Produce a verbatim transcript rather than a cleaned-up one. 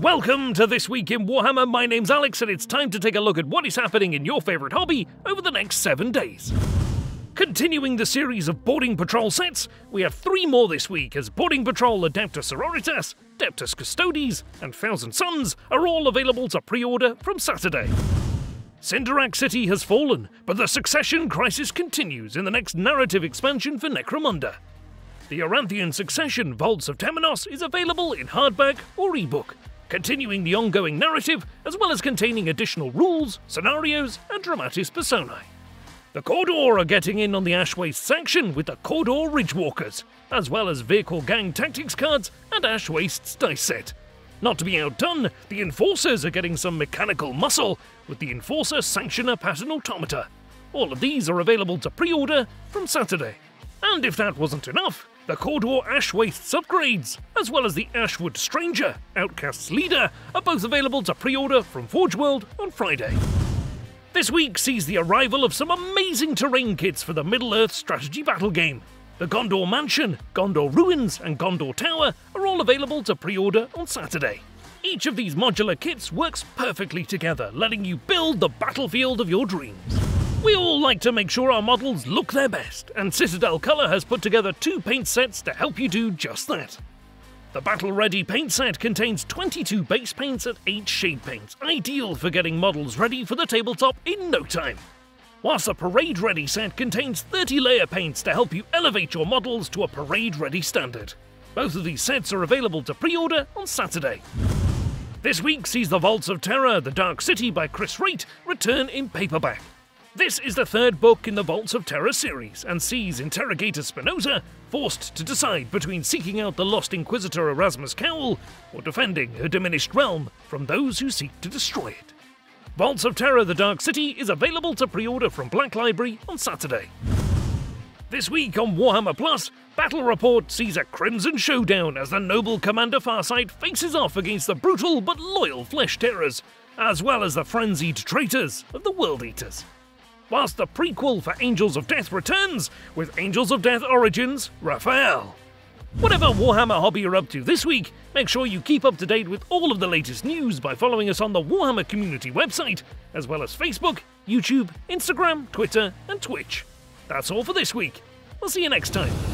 Welcome to This Week in Warhammer. My name's Alex, and it's time to take a look at what is happening in your favourite hobby over the next seven days. Continuing the series of Boarding Patrol sets, we have three more this week as Boarding Patrol Adeptus Sororitas, Adeptus Custodes, and Thousand Sons are all available to pre-order from Saturday. Cinderack City has fallen, but the succession crisis continues in the next narrative expansion for Necromunda. The Oranthian Succession Vaults of Temenos is available in hardback or ebook, continuing the ongoing narrative as well as containing additional rules, scenarios, and dramatis personae. The Cawdor are getting in on the Ash Wastes section with the Cawdor Ridgewalkers, as well as vehicle gang tactics cards and Ash Wastes dice set. Not to be outdone, the Enforcers are getting some mechanical muscle with the Enforcer Sanctioner Pattern Automata. All of these are available to pre-order from Saturday. And if that wasn't enough, the Cawdor Ash Wastes upgrades, as well as the Ashwood Stranger, Outcast's Leader, are both available to pre-order from Forge World on Friday. This week sees the arrival of some amazing terrain kits for the Middle-earth strategy battle game. The Gondor Mansion, Gondor Ruins, and Gondor Tower are all available to pre-order on Saturday. Each of these modular kits works perfectly together, letting you build the battlefield of your dreams. We all like to make sure our models look their best, and Citadel Colour has put together two paint sets to help you do just that. The Battle Ready paint set contains twenty-two base paints and eight shade paints, ideal for getting models ready for the tabletop in no time. Whilst the Parade Ready set contains thirty layer paints to help you elevate your models to a Parade Ready standard. Both of these sets are available to pre-order on Saturday. This week sees the Vaults of Terror, The Dark City by Chris Wraith return in paperback. This is the third book in the Vaults of Terror series, and sees Interrogator Spinoza forced to decide between seeking out the lost Inquisitor Erasmus Cowell or defending her diminished realm from those who seek to destroy it. Vaults of Terror The Dark City is available to pre-order from Black Library on Saturday. This week on Warhammer Plus, Battle Report sees a crimson showdown as the noble Commander Farsight faces off against the brutal but loyal Flesh Terrors, as well as the frenzied traitors of the World Eaters. Whilst the prequel for Angels of Death returns with Angels of Death Origins, Raphael. Whatever Warhammer hobby you're up to this week, make sure you keep up to date with all of the latest news by following us on the Warhammer Community website, as well as Facebook, YouTube, Instagram, Twitter, and Twitch. That's all for this week. I'll see you next time.